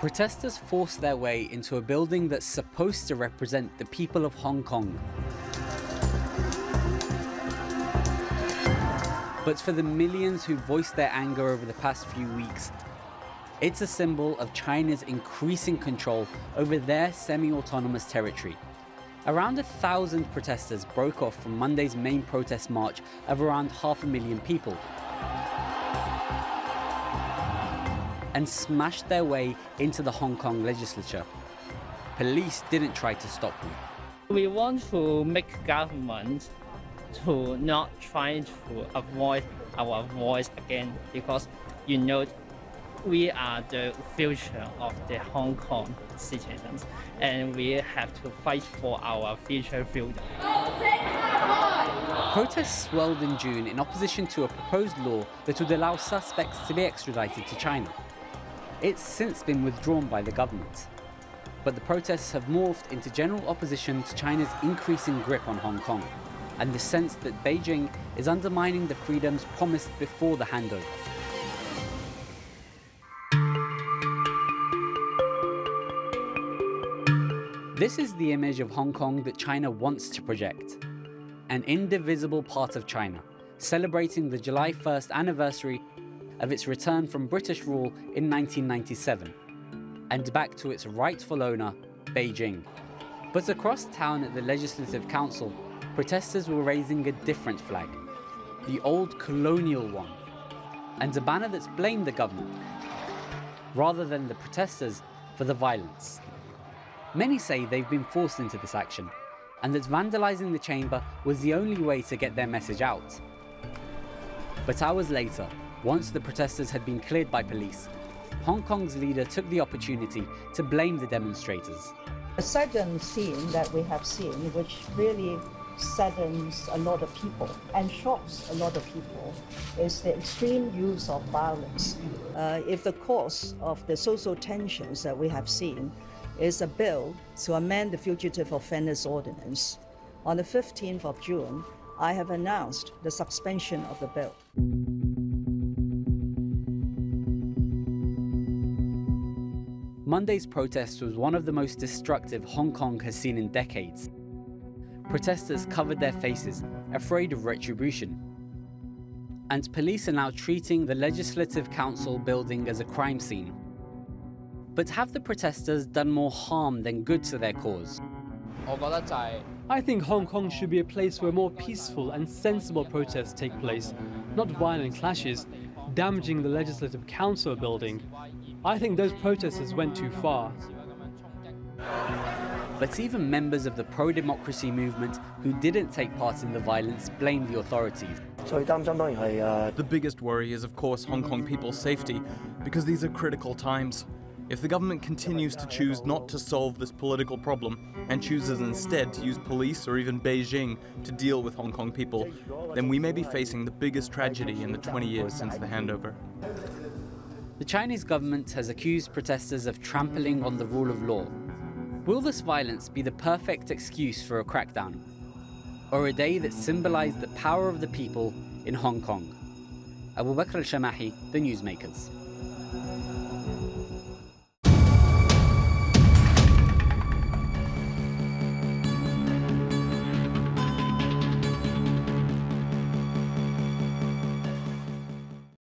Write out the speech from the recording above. Protesters forced their way into a building that's supposed to represent the people of Hong Kong. But for the millions who voiced their anger over the past few weeks, it's a symbol of China's increasing control over their semi-autonomous territory. Around 1,000 protesters broke off from Monday's main protest march of around 500,000 people and smashed their way into the Hong Kong legislature. Police didn't try to stop them. We want to make government to not try to avoid our voice again, because you know we are the future of the Hong Kong citizens, and we have to fight for our future freedom. Protests swelled in June in opposition to a proposed law that would allow suspects to be extradited to China. It's since been withdrawn by the government. But the protests have morphed into general opposition to China's increasing grip on Hong Kong, and the sense that Beijing is undermining the freedoms promised before the handover. This is the image of Hong Kong that China wants to project. An indivisible part of China, celebrating the July 1st anniversary of its return from British rule in 1997, and back to its rightful owner, Beijing. But across town at the Legislative Council, protesters were raising a different flag, the old colonial one, and a banner that's blamed the government, rather than the protesters, for the violence. Many say they've been forced into this action, and that vandalizing the chamber was the only way to get their message out. But hours later, once the protesters had been cleared by police, Hong Kong's leader took the opportunity to blame the demonstrators. A sudden scene that we have seen, which really saddens a lot of people and shocks a lot of people, is the extreme use of violence. If the cause of the social tensions that we have seen is a bill to amend the Fugitive Offenders Ordinance, on the 15th of June, I have announced the suspension of the bill. Monday's protest was one of the most destructive Hong Kong has seen in decades. Protesters covered their faces, afraid of retribution. And police are now treating the Legislative Council building as a crime scene. But have the protesters done more harm than good to their cause? I think Hong Kong should be a place where more peaceful and sensible protests take place, not violent clashes, damaging the Legislative Council building. I think those protesters went too far. But even members of the pro-democracy movement who didn't take part in the violence blamed the authorities. The biggest worry is, of course, Hong Kong people's safety, because these are critical times. If the government continues to choose not to solve this political problem and chooses instead to use police or even Beijing to deal with Hong Kong people, then we may be facing the biggest tragedy in the 20 years since the handover. The Chinese government has accused protesters of trampling on the rule of law. Will this violence be the perfect excuse for a crackdown? Or a day that symbolized the power of the people in Hong Kong? Abu Bakr al-Shamahi, The Newsmakers.